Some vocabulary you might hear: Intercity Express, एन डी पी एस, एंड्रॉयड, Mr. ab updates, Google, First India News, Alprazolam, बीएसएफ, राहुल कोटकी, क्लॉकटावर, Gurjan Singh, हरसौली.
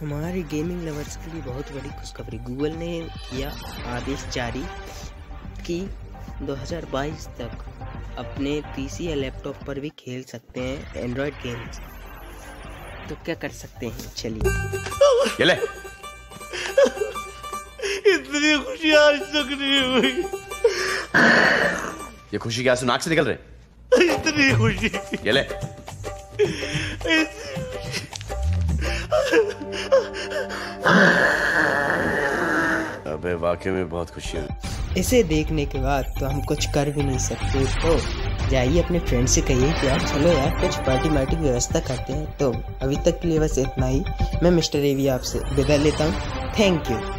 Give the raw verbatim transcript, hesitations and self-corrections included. हमारे gaming lovers के लिए बहुत बड़ी खुशखबरी, गूगल ने किया आदेश जारी कि दो हज़ार बाईस तक अपने पीसी या लैपटॉप पर भी खेल सकते हैं एंड्रॉयड गेम्स। तो क्या कर सकते हैं, चलिए। ले इतनी खुशी आज तक नहीं हुई। ये खुशी क्या नाक से निकल रहे? इतनी खुशी ये ले। अबे वाकई में बहुत खुशी है। इसे देखने के बाद तो हम कुछ कर भी नहीं सकते, तो जाइए अपने फ्रेंड से कहिए कि यार चलो यार कुछ पार्टी मार्टी की व्यवस्था करते हैं। तो अभी तक के लिए बस इतना ही। मैं मिस्टर एवी आपसे विदा लेता हूँ। Thank you.